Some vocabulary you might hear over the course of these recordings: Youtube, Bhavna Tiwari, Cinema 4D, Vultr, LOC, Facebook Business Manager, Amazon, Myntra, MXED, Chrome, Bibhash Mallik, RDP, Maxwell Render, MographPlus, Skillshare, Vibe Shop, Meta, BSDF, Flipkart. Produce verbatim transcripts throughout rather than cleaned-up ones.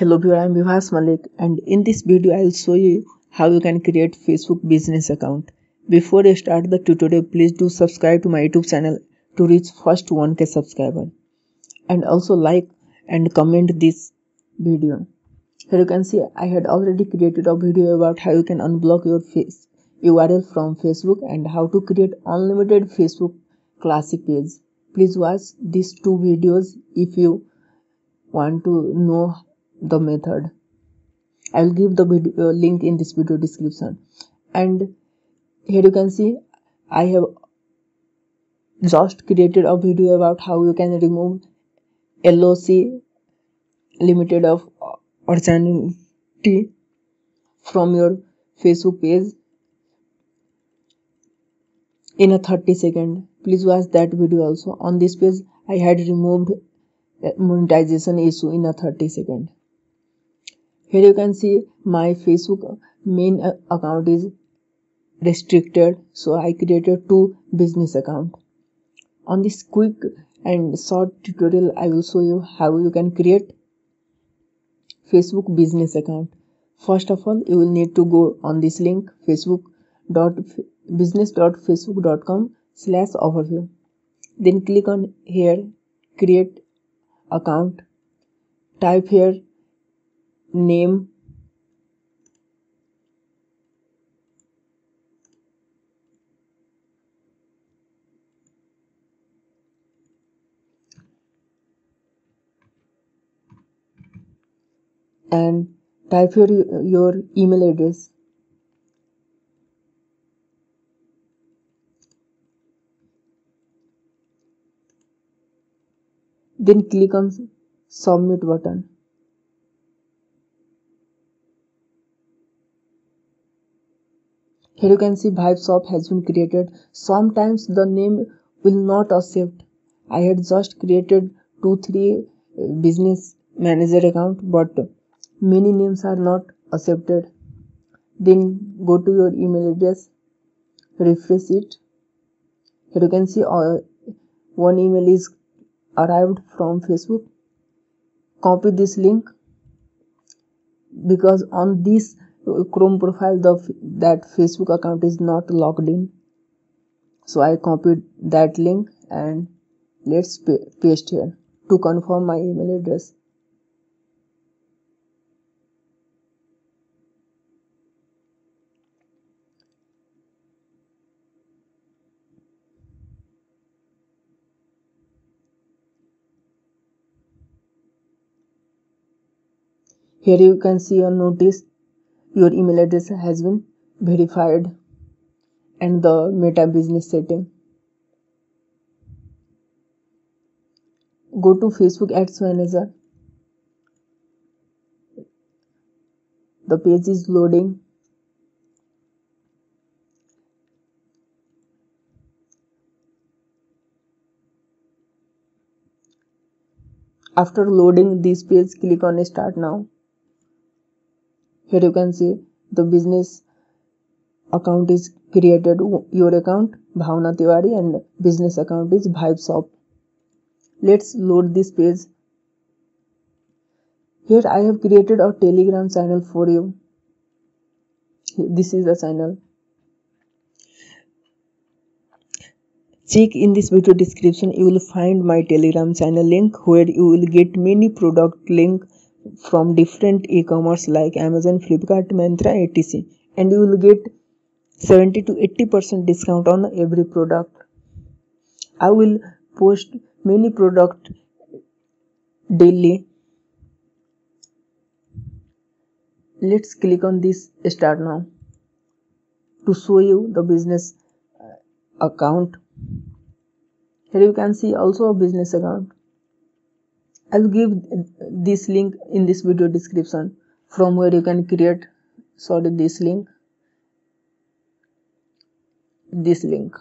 Hello viewers, I am Bibhash Mallik, and in this video I will show you how you can create Facebook business account. Before I start the tutorial, please do subscribe to my YouTube channel to reach first one K subscriber. And also like and comment this video. Here you can see I had already created a video about how you can unblock your face U R L from Facebook and how to create unlimited Facebook classic page. Please watch these two videos if you want to know the method. I will give the video link in this video description. And here you can see I have just created a video about how you can remove L O C limited of originality from your Facebook page in a thirty second. Please watch that video also. On this page I had removed monetization issue in a thirty second. Here you can see my Facebook main account is restricted, so I created two business accounts. On this quick and short tutorial, I will show you how you can create Facebook business account. First of all, you will need to go on this link facebook dot business dot facebook dot com slash overview. Then click on here, create account. Type here name and type your your email address. Then click on submit button. Here you can see Vibe Shop has been created. Sometimes the name will not accept. I had just created two three business manager account, but many names are not accepted. Then go to your email address, refresh it. Here you can see uh, one email is arrived from Facebook. Copy this link, because on this Chrome profile the that Facebook account is not logged in, so I copied that link and let's paste here to confirm my email address. Here you can see a notice, your email address has been verified, and the Meta business setting. Go to Facebook Ads Manager. The page is loading. After loading this page, click on Start Now. Here you can see the business account is created, your account Bhavna Tiwari, and business account is Vibe Shop. Let's load this page. Here I have created a Telegram channel for you. This is the channel. Check in this video description, you will find my Telegram channel link where you will get many product link from different e-commerce like Amazon, Flipkart, Myntra, et cetera, and you will get seventy to eighty percent discount on every product. I will post many product daily. Let's click on this Start Now to show you the business account. Here you can see also a business account. I will give this link in this video description from where you can create, sorry, this link, this link,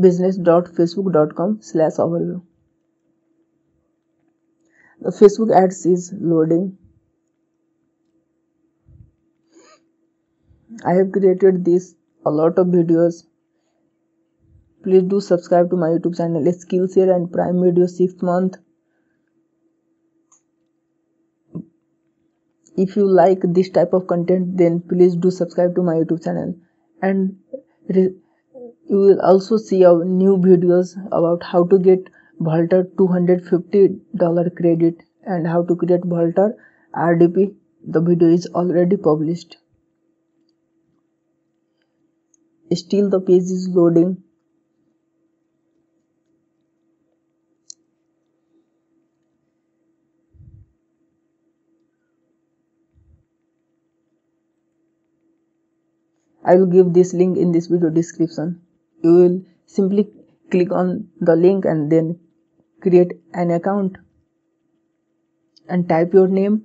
business dot facebook dot com slash overview. The Facebook ads is loading. I have created this, a lot of videos. Please do subscribe to my YouTube channel, Skillshare and Prime Video sixth month. If you like this type of content, then please do subscribe to my YouTube channel, and you will also see our new videos about how to get V U L T R two hundred fifty dollars credit and how to create V U L T R R D P. The video is already published. Still the page is loading. I will give this link in this video description. You will simply click on the link and then create an account and type your name